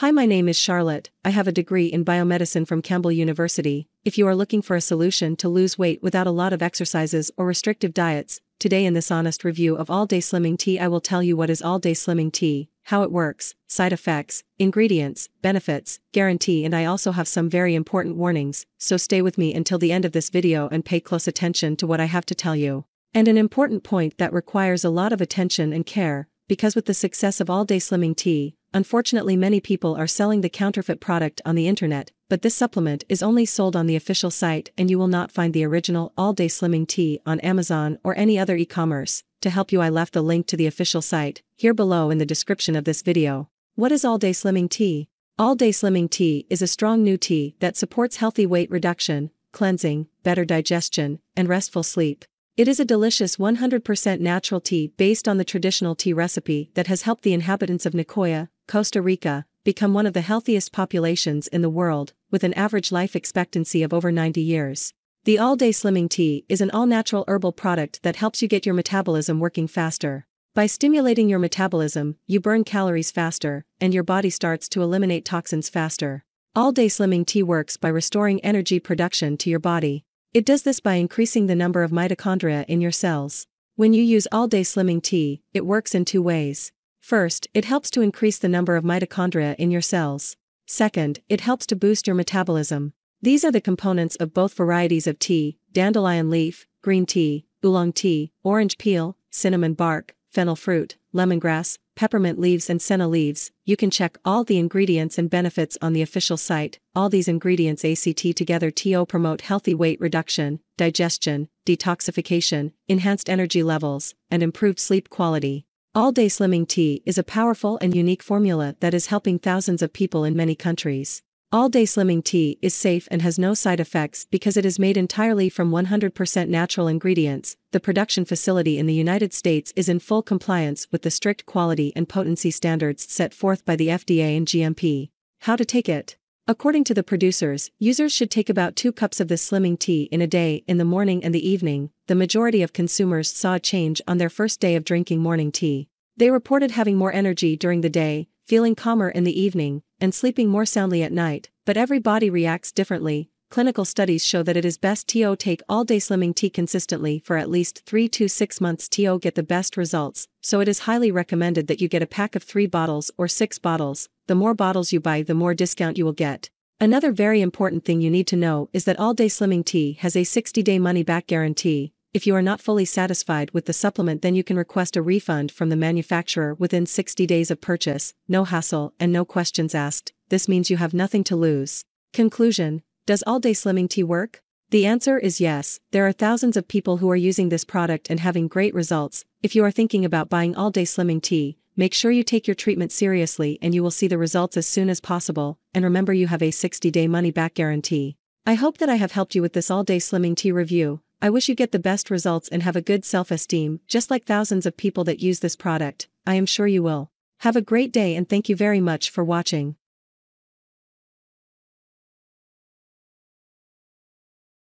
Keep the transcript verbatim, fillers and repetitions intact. Hi, my name is Charlotte. I have a degree in biomedicine from Campbell University. If you are looking for a solution to lose weight without a lot of exercises or restrictive diets, today in this honest review of All Day Slimming Tea I will tell you what is All Day Slimming Tea, how it works, side effects, ingredients, benefits, guarantee, and I also have some very important warnings, so stay with me until the end of this video and pay close attention to what I have to tell you. And an important point that requires a lot of attention and care, because with the success of All Day Slimming Tea, unfortunately many people are selling the counterfeit product on the internet, but this supplement is only sold on the official site and you will not find the original All Day Slimming Tea on Amazon or any other e-commerce. To help you I left the link to the official site here below in the description of this video. What is All Day Slimming Tea? All Day Slimming Tea is a strong new tea that supports healthy weight reduction, cleansing, better digestion, and restful sleep. It is a delicious one hundred percent natural tea based on the traditional tea recipe that has helped the inhabitants of Nicoya, Costa Rica, become one of the healthiest populations in the world, with an average life expectancy of over ninety years. The All Day Slimming Tea is an all-natural herbal product that helps you get your metabolism working faster. By stimulating your metabolism, you burn calories faster, and your body starts to eliminate toxins faster. All Day Slimming Tea works by restoring energy production to your body. It does this by increasing the number of mitochondria in your cells. When you use All Day Slimming Tea, it works in two ways. First, it helps to increase the number of mitochondria in your cells. Second, it helps to boost your metabolism. These are the components of both varieties of tea: dandelion leaf, green tea, oolong tea, orange peel, cinnamon bark, fennel fruit, lemongrass, peppermint leaves and senna leaves. You can check all the ingredients and benefits on the official site. All these ingredients ACT together to promote healthy weight reduction, digestion, detoxification, enhanced energy levels, and improved sleep quality. All Day Slimming Tea is a powerful and unique formula that is helping thousands of people in many countries. All Day Slimming Tea is safe and has no side effects because it is made entirely from one hundred percent natural ingredients. The production facility in the United States is in full compliance with the strict quality and potency standards set forth by the F D A and G M P. How to take it? According to the producers, users should take about two cups of this slimming tea in a day in the morning and the evening. The majority of consumers saw a change on their first day of drinking morning tea. They reported having more energy during the day, feeling calmer in the evening, and sleeping more soundly at night, but every body reacts differently. Clinical studies show that it is best to take All Day Slimming Tea consistently for at least three to six months to get the best results, so it is highly recommended that you get a pack of three bottles or six bottles. The more bottles you buy, the more discount you will get. Another very important thing you need to know is that All Day Slimming Tea has a sixty day money-back guarantee. If you are not fully satisfied with the supplement, then you can request a refund from the manufacturer within sixty days of purchase. No hassle and no questions asked. This means you have nothing to lose. Conclusion: does All Day Slimming Tea work? The answer is yes. There are thousands of people who are using this product and having great results. If you are thinking about buying All Day Slimming Tea, make sure you take your treatment seriously and you will see the results as soon as possible, and remember you have a sixty day money-back guarantee. I hope that I have helped you with this All Day Slimming Tea review. I wish you get the best results and have a good self-esteem, just like thousands of people that use this product. I am sure you will. Have a great day and thank you very much for watching.